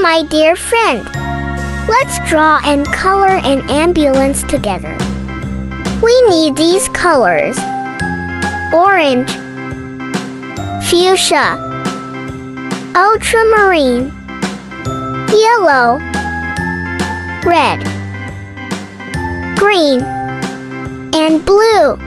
my dear friend. Let's draw and color an ambulance together. We need these colors: orange, fuchsia, ultramarine, yellow, red, green, and blue.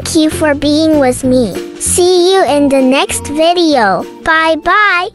Thank you for being with me. See you in the next video. Bye bye.